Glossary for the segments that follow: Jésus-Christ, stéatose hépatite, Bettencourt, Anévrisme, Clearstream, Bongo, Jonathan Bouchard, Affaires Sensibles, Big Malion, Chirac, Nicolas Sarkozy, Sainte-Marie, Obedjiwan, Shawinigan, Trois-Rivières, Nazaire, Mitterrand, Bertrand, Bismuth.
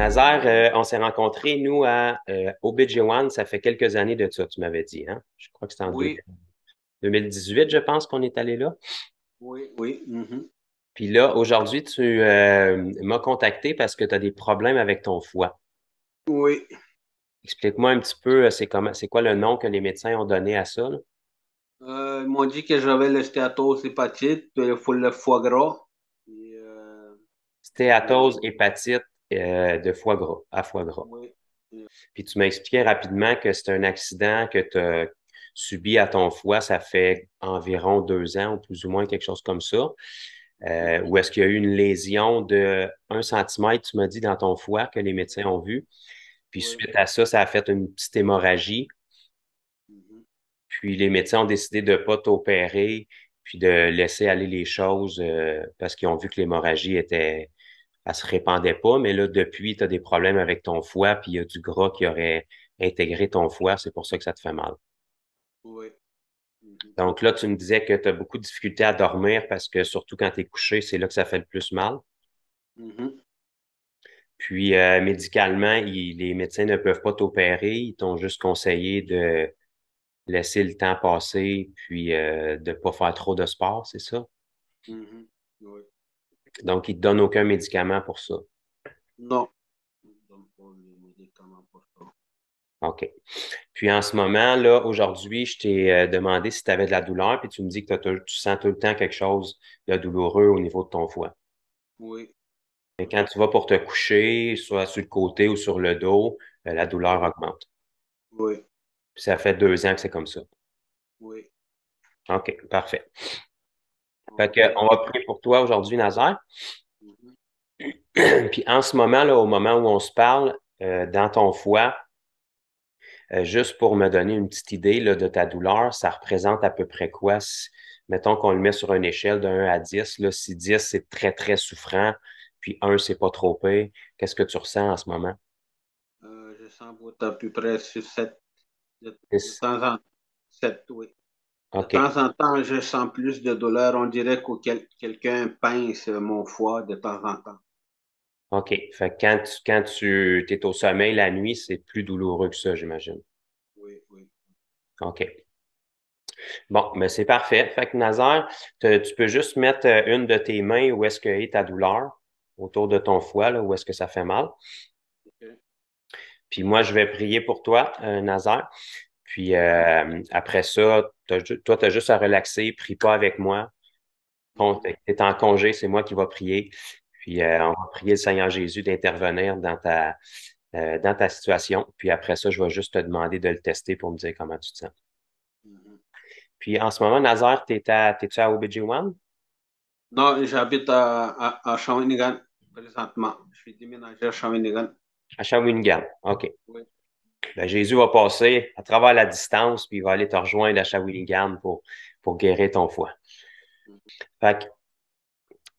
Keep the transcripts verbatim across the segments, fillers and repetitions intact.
Nazaire, euh, on s'est rencontrés, nous, à euh, Obedjiwan, ça fait quelques années de ça, tu m'avais dit, hein? Je crois que c'était en oui. deux mille dix-huit, je pense, qu'on est allé là. Oui, oui. Mm-hmm. Puis là, aujourd'hui, tu euh, m'as contacté parce que tu as des problèmes avec ton foie. Oui. Explique-moi un petit peu, c'est comment, c'est quoi le nom que les médecins ont donné à ça, là? Euh, ils m'ont dit que j'avais le stéatose hépatite, le, le foie gras. Et, euh, stéatose hépatite euh, de foie gras, à foie gras. Oui. Puis tu m'as expliqué rapidement que c'est un accident que tu as subi à ton foie, ça fait environ deux ans ou plus ou moins quelque chose comme ça. Euh, ou est-ce qu'il y a eu une lésion de un centimètre, tu m'as dit, dans ton foie que les médecins ont vu. Puis oui. Suite à ça, ça a fait une petite hémorragie. Puis les médecins ont décidé de ne pas t'opérer, puis de laisser aller les choses euh, parce qu'ils ont vu que l'hémorragie était, elle se répandait pas. Mais là, depuis, tu as des problèmes avec ton foie, puis il y a du gras qui aurait intégré ton foie. C'est pour ça que ça te fait mal. Oui. Donc là, tu me disais que tu as beaucoup de difficultés à dormir parce que surtout quand tu es couché, c'est là que ça fait le plus mal. Mm-hmm. Puis euh, médicalement, il, les médecins ne peuvent pas t'opérer. Ils t'ont juste conseillé de laisser le temps passer, puis euh, de ne pas faire trop de sport, c'est ça? Mm-hmm. Oui. Donc, ils ne te donnent aucun médicament pour ça? Non. Ils ne donnent pas de médicament pour ça. OK. Puis en ce moment, là, aujourd'hui, je t'ai demandé si tu avais de la douleur, puis tu me dis que t'as, tu sens tout le temps quelque chose de douloureux au niveau de ton foie. Oui. Et quand tu vas pour te coucher, soit sur le côté ou sur le dos, la douleur augmente. Oui. Puis ça fait deux ans que c'est comme ça. Oui. OK, parfait. Fait que, on va prier pour toi aujourd'hui, Nazaire. Mm-hmm. Puis en ce moment, là, au moment où on se parle, euh, dans ton foie, euh, juste pour me donner une petite idée là, de ta douleur, ça représente à peu près quoi? Si, mettons qu'on le met sur une échelle de un à dix. Là, si dix, c'est très, très souffrant, puis un, c'est pas trop pire. Qu'est-ce que tu ressens en ce moment? Euh, je sens à peu près sur sept. De, de temps en temps, oui. Okay. De temps en temps, je sens plus de douleur. On dirait que quel, quelqu'un pince mon foie de temps en temps. OK. Fait que quand tu, quand tu es au sommeil la nuit, c'est plus douloureux que ça, j'imagine. Oui, oui. OK. Bon, mais c'est parfait. Fait que Nazaire, te, tu peux juste mettre une de tes mains où est-ce que est ta douleur, autour de ton foie, là, où est-ce que ça fait mal. Puis moi, je vais prier pour toi, euh, Nazaire. Puis euh, après ça, t'as, toi, tu as juste à relaxer. Prie pas avec moi. Tu es en congé, c'est moi qui vais prier. Puis euh, on va prier le Seigneur Jésus d'intervenir dans ta, euh, dans ta situation. Puis après ça, je vais juste te demander de le tester pour me dire comment tu te sens. Mm-hmm. Puis en ce moment, Nazaire, t'es à, t'es-tu à Obedjiwan? Non, j'habite à, à, à Shawinigan présentement. Je suis déménagé à Shawinigan. À Shawinigan, OK. Oui. Ben, Jésus va passer à travers la distance, puis il va aller te rejoindre à Shawinigan pour, pour guérir ton foie. Fait que,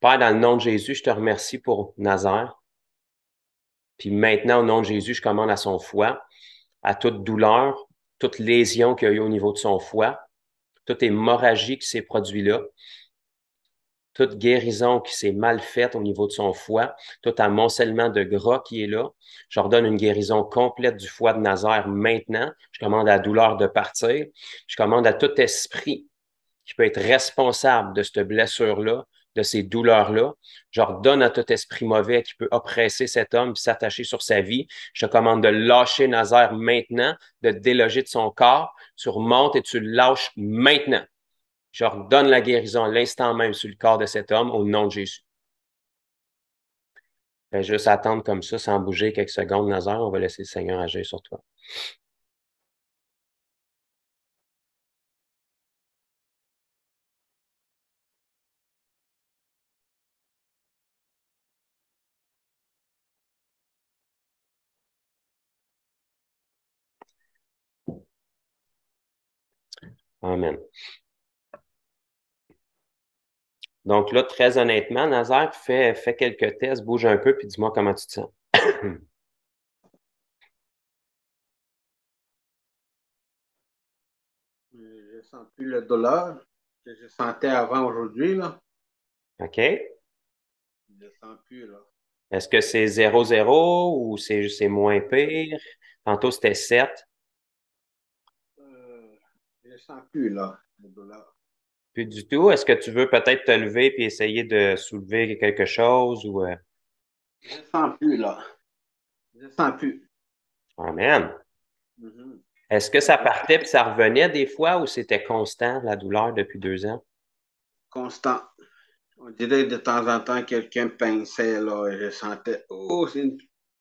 Père, dans le nom de Jésus, je te remercie pour Nazaire. Puis maintenant, au nom de Jésus, je commande à son foie, à toute douleur, toute lésion qu'il y a eu au niveau de son foie, toute hémorragie qui s'est produite là, toute guérison qui s'est mal faite au niveau de son foie, tout amoncellement de gras qui est là. Je ordonne une guérison complète du foie de Nazaire maintenant. Je commande à la douleur de partir. Je commande à tout esprit qui peut être responsable de cette blessure-là, de ces douleurs-là. J'ordonne à tout esprit mauvais qui peut oppresser cet homme et s'attacher sur sa vie. Je te commande de lâcher Nazaire maintenant, de te déloger de son corps. Tu remontes et tu le lâches maintenant. J'ordonne la guérison à l'instant même sur le corps de cet homme au nom de Jésus. Fais juste attendre comme ça, sans bouger quelques secondes, Nazaire. On va laisser le Seigneur agir sur toi. Amen. Donc là, très honnêtement, Nazaire, fais, fais quelques tests, bouge un peu, puis dis-moi comment tu te sens. Je ne sens plus la douleur que je sentais avant aujourd'hui, là. OK. Je ne sens plus, là. Est-ce que c'est zéro zéro ou c'est, c'est moins pire? Tantôt, c'était sept. Euh, je ne sens plus, là, le dollar. Plus du tout. Est-ce que tu veux peut-être te lever puis essayer de soulever quelque chose ou... Euh... Je ne sens plus, là. Je ne sens plus. Amen. Mm-hmm. Est-ce que ça partait puis ça revenait des fois ou c'était constant, la douleur, depuis deux ans? Constant. On dirait de temps en temps, quelqu'un pinçait, là, et je sentais, oh, c'est une,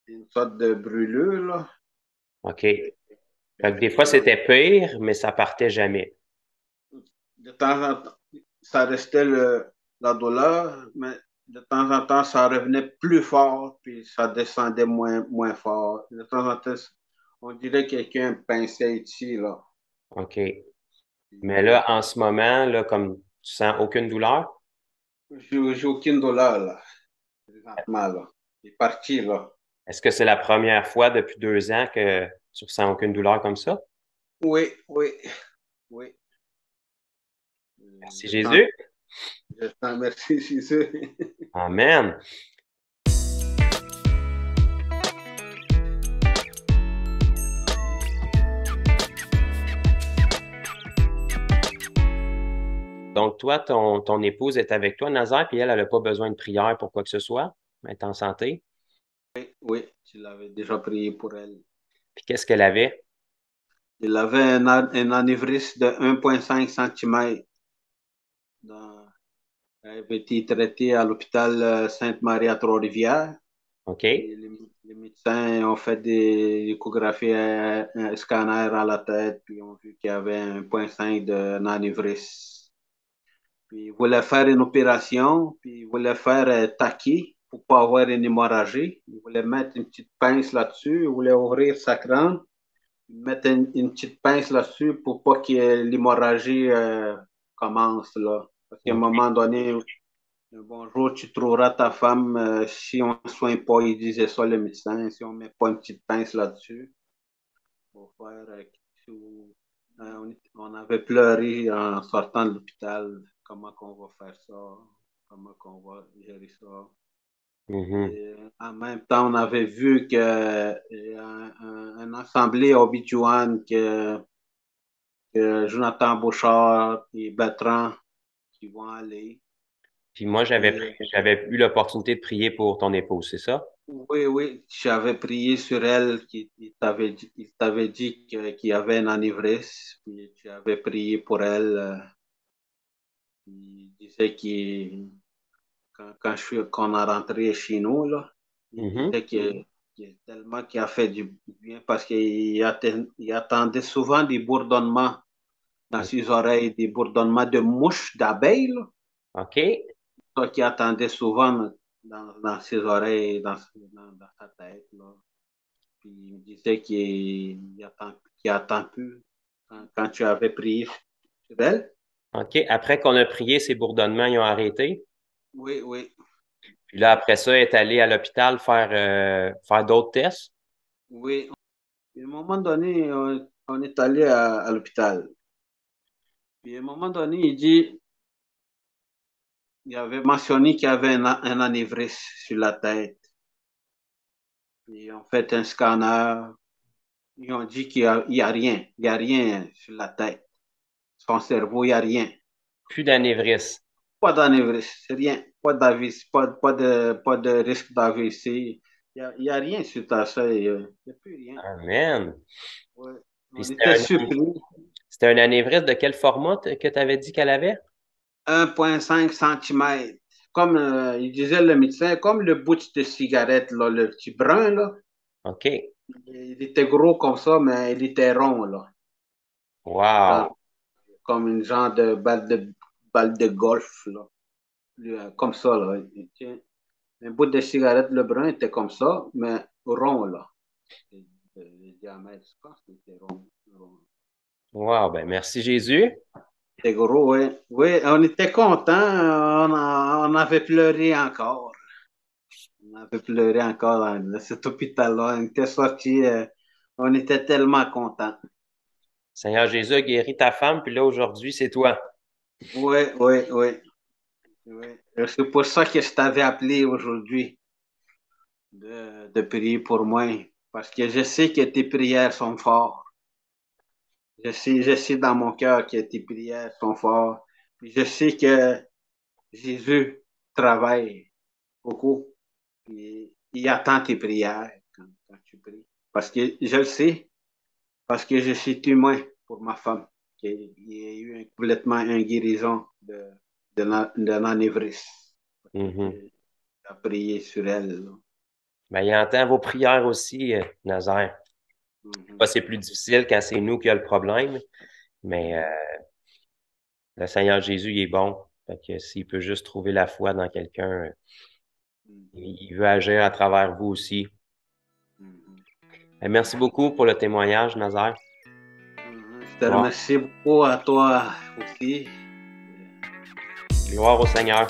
une sorte de brûlure, là. OK. Fait que des fois, c'était pire, mais ça partait jamais. De temps en temps, ça restait le, la douleur, mais de temps en temps, ça revenait plus fort, puis ça descendait moins, moins fort. De temps en temps, on dirait que quelqu'un pinçait ici, là. OK. Mais là, en ce moment, là, comme tu sens aucune douleur? J'ai aucune douleur, là. Présentement, là. Il est parti, là. Est-ce que c'est la première fois depuis deux ans que tu ressens aucune douleur comme ça? Oui, oui, oui. Merci, je Jésus. Sens, je t'en remercie, Jésus. Amen. Donc, toi, ton, ton épouse est avec toi, Nazaire, puis elle, elle n'a pas besoin de prière pour quoi que ce soit. Elle est en santé. Oui, oui, je l'avais déjà prié pour elle. Puis qu'est-ce qu'elle avait? Elle avait un, un anévrisme de un virgule cinq centimètres. Dans, elle avait été traitée à l'hôpital Sainte-Marie à Trois-Rivières. OK. Les, les médecins ont fait des échographies, un, un scanner à la tête, puis ont vu qu'il y avait un virgule cinq d'anévrisme. Puis il voulait faire une opération, puis il voulait faire euh, taquer pour ne pas avoir une hémorragie. Il voulait mettre une petite pince là-dessus, il voulait ouvrir sa crâne, mettre une, une petite pince là-dessus pour pas que l'hémorragie euh, commence, là. Parce qu'à un moment donné, un bonjour, tu trouveras ta femme, euh, si on ne soigne pas, il disait ça le médecin, si on ne met pas une petite pince là-dessus, pour faire... Euh, on avait pleuré en sortant de l'hôpital. Comment qu'on va faire ça? Comment qu'on va gérer ça? Mm-hmm. Et en même temps, on avait vu qu'il y a une assemblée Obedjiwan que, que Jonathan Bouchard et Bertrand qui vont aller. Puis moi, j'avais, j'avais eu l'opportunité de prier pour ton épouse, c'est ça? Oui, oui. J'avais prié sur elle. Qui, il t'avait dit, il t'avait dit que, qu'il y avait un anévrisme. Puis tu avais prié pour elle. Il disait que quand, quand je suis qu'on a rentré chez nous, là, il mm-hmm. disait que, que tellement qu'il a fait du bien parce qu'il atten, il attendait souvent des bourdonnements dans okay. ses oreilles, des bourdonnements de mouches, d'abeilles. Là. OK. Ça qu'il attendait souvent dans, dans ses oreilles, dans, dans, dans sa tête. Là. Puis il disait qu'il n'attend attend plus quand, quand tu avais prié sur elle. OK. Après qu'on a prié, ces bourdonnements, ils ont arrêté? Oui, oui. Puis là, après ça, elle est allée à l'hôpital faire, euh, faire d'autres tests? Oui. À un moment donné, on, on est allé à, à l'hôpital. Puis à un moment donné, il dit... Il avait mentionné qu'il y avait un, un anévrisme sur la tête. Puis ils ont fait un scanner. Ils ont dit qu'il n'y a, a rien. Il n'y a rien sur la tête. Son cerveau, il n'y a rien. Plus d'anévrisme. Pas d'anévrisme, rien. Pas d'avis, pas, pas, de, pas de risque d'A V C. Il n'y a, a rien sur ta seule. Il n'y a plus rien. Amen. Ouais. On était un, surpris. C'était un anévrisme de quel format que tu avais dit qu'elle avait? un virgule cinq centimètres. Comme euh, il disait le médecin, comme le bout de cigarette, là, le petit brun, là. OK. Il était gros comme ça, mais il était rond, là. Wow. Ah. Comme une genre de balle de, balle de golf, là. Comme ça, là. Un bout de cigarette, le brun était comme ça, mais rond, là. Le diamètre, je pense, c'était rond, rond. Wow, ben merci Jésus. C'était gros, oui. Oui, on était contents, on, a, on avait pleuré encore. On avait pleuré encore dans cet hôpital-là. On était sortis, on était tellement contents. Seigneur Jésus a guéri ta femme, puis là, aujourd'hui, c'est toi. Oui, oui, oui. oui. C'est pour ça que je t'avais appelé aujourd'hui. de, de prier pour moi, parce que je sais que tes prières sont fortes. Je sais, je sais dans mon cœur que tes prières sont fortes. Puis je sais que Jésus travaille beaucoup. Il, il attend tes prières quand, quand tu pries. Parce que je le sais, parce que je suis témoin pour ma femme, qu'il y a eu un, complètement une guérison de, de, de l'anévrisme. Mm-hmm. À prier sur elle. Ben, il entend vos prières aussi, euh, Nazaire. Mm-hmm. C'est plus difficile quand c'est nous qui avons le problème, mais euh, le Seigneur Jésus il est bon. Fait que s'il peut juste trouver la foi dans quelqu'un, mm-hmm. il veut agir à travers vous aussi. Mm-hmm. Ben, merci beaucoup pour le témoignage, Nazaire. Mm-hmm. Je te remercie beaucoup à toi aussi. Gloire au Seigneur.